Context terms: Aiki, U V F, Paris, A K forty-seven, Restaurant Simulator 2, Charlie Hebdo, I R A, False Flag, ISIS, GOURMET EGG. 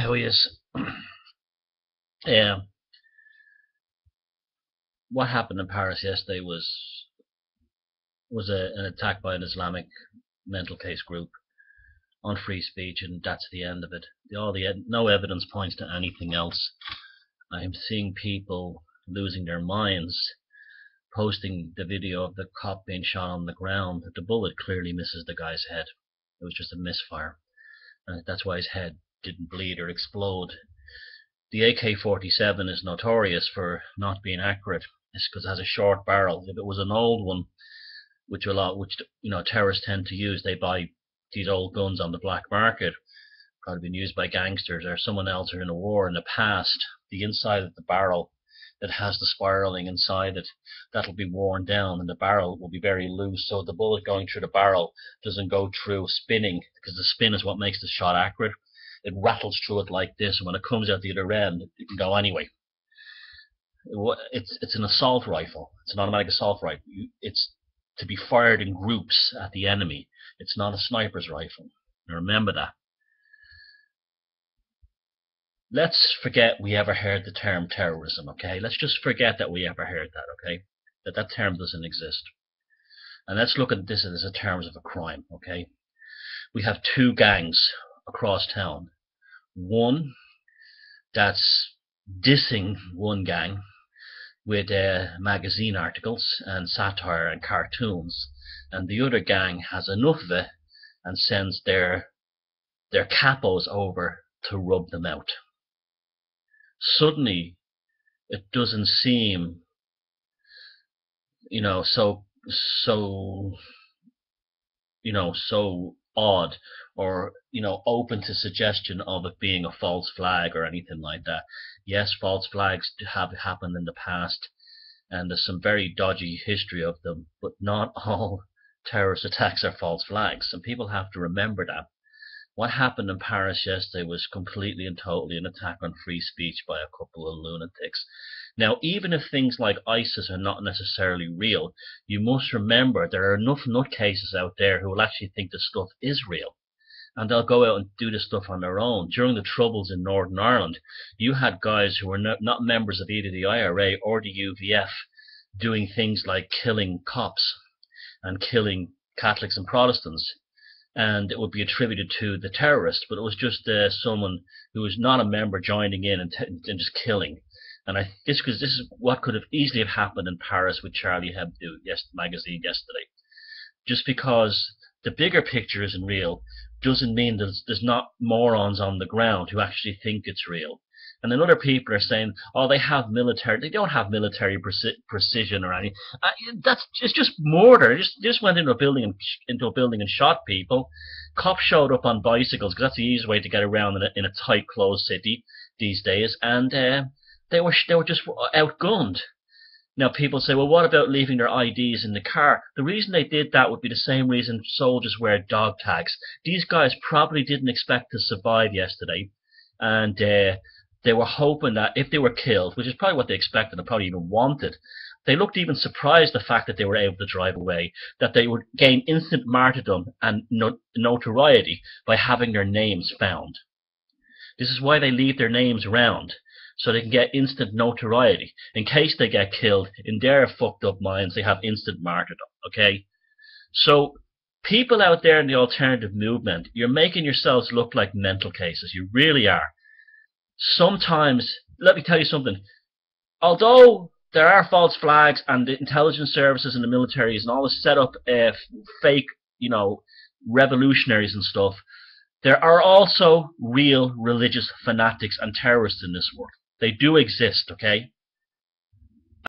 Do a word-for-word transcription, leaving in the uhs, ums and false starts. who is yeah, what happened in Paris yesterday was was a, an attack by an Islamic mental case group on free speech, and that's the end of it. All the no evidence points to anything else. I'm seeing people losing their minds, posting the video of the cop being shot on the ground. The bullet clearly misses the guy's head. It was just a misfire, and that's why his head didn't bleed or explode. The A K forty-seven is notorious for not being accurate. It's because it has a short barrel. If it was an old one, which a lot, which you know, terrorists tend to use, they buy these old guns on the black market, probably been used by gangsters or someone else or in a war in the past. The inside of the barrel that has the spiraling inside it, that'll be worn down, and the barrel will be very loose, so the bullet going through the barrel doesn't go through spinning, because the spin is what makes the shot accurate. It rattles through it like this, and when it comes out the other end, it can go anyway. It's it's an assault rifle. It's an automatic assault rifle. It's to be fired in groups at the enemy. It's not a sniper's rifle. Remember that. Let's forget we ever heard the term terrorism, okay? Let's just forget that we ever heard that, okay? That that term doesn't exist. And let's look at this as a terms of a crime, okay? We have two gangs across town. One that's dissing one gang with uh, magazine articles and satire and cartoons, and the other gang has enough of it and sends their their capos over to rub them out. Suddenly, it doesn't seem, you know, so so you know so odd, or you know, open to suggestion of it being a false flag or anything like that. Yes, false flags have happened in the past, and there's some very dodgy history of them, but not all terrorist attacks are false flags, and people have to remember that. What happened in Paris yesterday was completely and totally an attack on free speech by a couple of lunatics. Now, even if things like ISIS are not necessarily real, you must remember there are enough nutcases out there who will actually think this stuff is real, and they'll go out and do this stuff on their own. During the Troubles in Northern Ireland, you had guys who were not, not members of either the I R A or the U V F doing things like killing cops and killing Catholics and Protestants, and it would be attributed to the terrorists, but it was just uh, someone who was not a member joining in and, t and just killing. And I this because this is what could have easily have happened in Paris with Charlie Hebdo yes, magazine yesterday. Just because the bigger picture isn't real doesn't mean there's there's not morons on the ground who actually think it's real. And then other people are saying, oh, they have military. They don't have military preci precision or anything. Uh, that's it's just mortar. They just, they just went into a building and into a building and shot people. Cops showed up on bicycles because that's the easiest way to get around in a, in a tight, closed city these days. And uh, they were they were just outgunned. Now people say, well, what about leaving their I Ds in the car? The reason they did that would be the same reason soldiers wear dog tags. These guys probably didn't expect to survive yesterday, and Uh, They were hoping that if they were killed, which is probably what they expected and probably even wanted, they looked even surprised the fact that they were able to drive away, that they would gain instant martyrdom and notoriety by having their names found. This is why they leave their names around, so they can get instant notoriety. In case they get killed, in their fucked up minds, they have instant martyrdom, okay? So people out there in the alternative movement, you're making yourselves look like mental cases. You really are. Sometimes, let me tell you something, although there are false flags and the intelligence services and the militaries and all this set up uh, fake, you know, revolutionaries and stuff, there are also real religious fanatics and terrorists in this world. They do exist, okay?